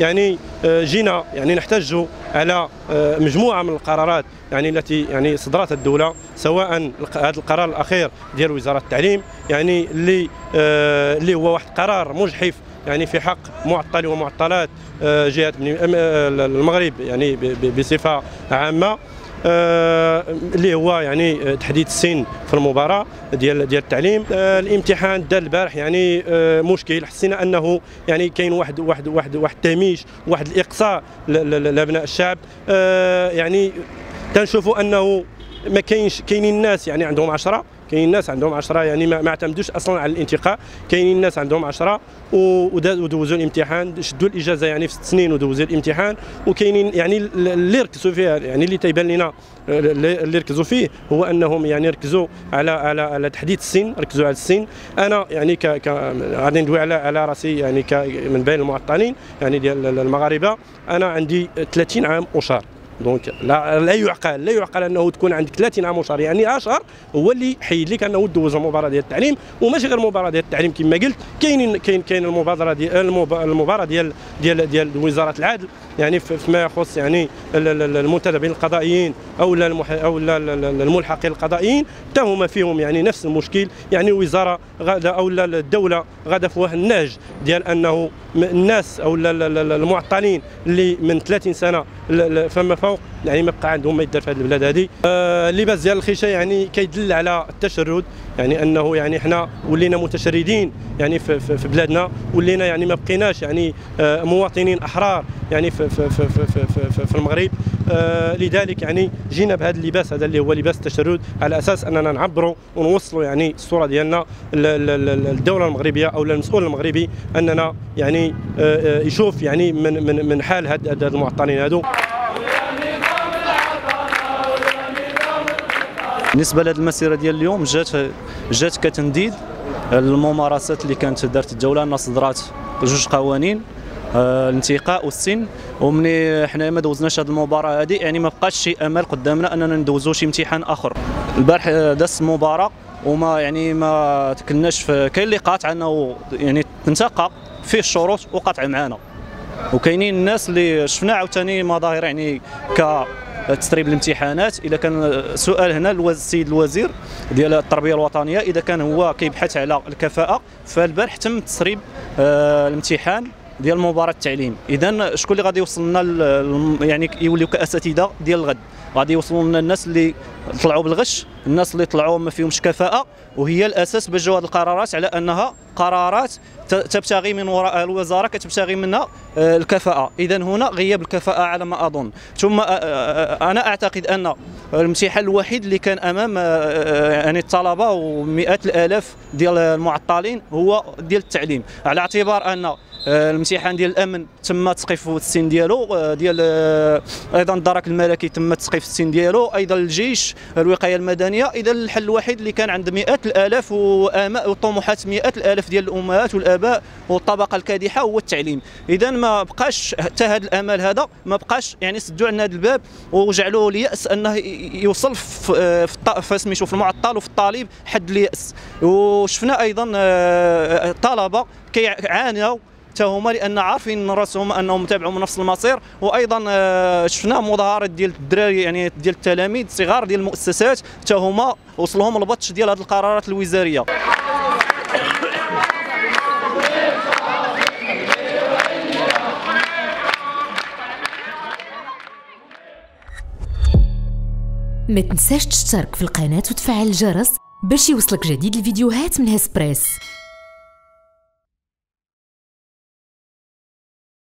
يعني جينا يعني نحتجوا على مجموعه من القرارات يعني التي يعني صدرت الدوله، سواء هذا القرار الاخير ديال وزاره التعليم يعني اللي هو واحد قرار مجحف يعني في حق معطل ومعطلات جهات المغرب يعني بصفه عامه، اللي هو يعني تحديد السن في المباراة ديال التعليم. الامتحان دار البارح يعني مشكل، حسينا انه يعني كاين واحد التهميش، واحد الاقصاء لابناء الشعب. يعني تنشوفوا انه ما كاينش، كاينين الناس يعني عندهم 10، كاينين الناس عندهم 10 يعني ما اعتمدوش اصلا على الانتقاء، كاينين الناس عندهم 10 ودوزوا الامتحان، شدوا الاجازه يعني في 6 سنين ودوزوا الامتحان. وكاينين يعني اللي ركزوا فيها، يعني اللي تيبان لنا اللي ركزوا فيه هو انهم يعني ركزوا على تحديد السن، ركزوا على السن. انا يعني غادي ندوي على راسي يعني من بين المعطلين يعني ديال المغاربه، انا عندي 30 عام وشهر، دونك لا يعقل انه تكون عندك 30 عام وشهر، يعني 10 هو اللي حيد لك انه تدوز المباراه ديال التعليم. وماشي غير المباراه ديال التعليم كما قلت، كاين المبادره المباراه ديال ديال ديال وزاره العدل يعني فيما يخص يعني المنتدبين القضائيين او الملحقين القضائيين، حتى هما فيهم يعني نفس المشكل. يعني الوزاره غادا او الدوله غادا في واحد النهج ديال انه الناس او المعطلين اللي من 30 سنه فما فوق يعني ما بقى عندهم ما يدار في هذه البلاد هذه. اللباس ديال الخيشه يعني كيدل على التشرد، يعني انه يعني حنا ولينا متشردين يعني في بلادنا، ولينا يعني ما بقيناش يعني مواطنين احرار يعني في المغرب. لذلك يعني جينا بهذا اللباس هذا اللي هو لباس التشرد، على اساس اننا نعبروا ونوصلوا يعني الصوره ديالنا للدوله المغربيه او للمسؤول المغربي، اننا يعني يشوف يعني من حال هاد المعطلين هادو. بالنسبه لهذه المسيره ديال اليوم جات كتنديد الممارسات اللي كانت دارت الدوله، ان صدرات جوج قوانين الانتقاء والسن، ومني حنايا ما دوزناش هذه المباراه هذه يعني ما بقاش شي امل قدامنا اننا ندوزو شي امتحان اخر. البارح دازت المباراه وما يعني ما تكلناش، كاين اللي قاطع انه يعني تنتقى فيه الشروط وقاطع معانا، وكاينين الناس اللي شفنا عاوتاني مظاهر يعني تسريب الامتحانات. اذا كان سؤال هنا السيد الوزير ديال التربيه الوطنيه، اذا كان هو كيبحث على الكفاءه، فالبارح تم تسريب الامتحان ديال مباراه التعليم. اذا شكون اللي غادي يوصلنا يعني يوليو كاساتذه ديال الغد؟ غادي يوصلوا لنا الناس اللي طلعوا بالغش، الناس اللي طلعوا ما فيهمش كفاءه، وهي الاساس باش جاو هاد القرارات على انها قرارات تبتغي من وراء الوزاره، كتبتغي منها الكفاءه. اذا هنا غياب الكفاءه على ما اظن. ثم انا اعتقد ان الامتحان الوحيد اللي كان امام يعني الطلبه ومئات الالاف ديال المعطلين هو ديال التعليم، على اعتبار ان الامتحان ديال الامن تم تسقيف السن ديالو، ديال ايضا الدرك الملكي تم تسقيف السن ديالو، ايضا الجيش، الوقايه المدنيه. اذا الحل الوحيد اللي كان عند مئات الالاف وطموحات مئات الالاف ديال الامهات والاباء والطبقه الكادحه هو التعليم. اذا ما بقاش حتى هذا الامل هذا، ما بقاش يعني سدوا عندنا هذا الباب وجعلوه الياس انه يوصل في سميتو في المعطل وفي الطالب حد الياس. وشفنا ايضا الطلبه كيعانوا حتى هما لان عارفين راسهم انهم تابعوا من نفس المصير. وايضا شفنا مظاهرات ديال الدراري يعني ديال التلاميذ الصغار ديال المؤسسات، حتى هما وصلهم البطش ديال هذه القرارات الوزاريه. ما تنساش تشترك في القناه وتفعل الجرس باش يوصلك جديد الفيديوهات من هسبريس.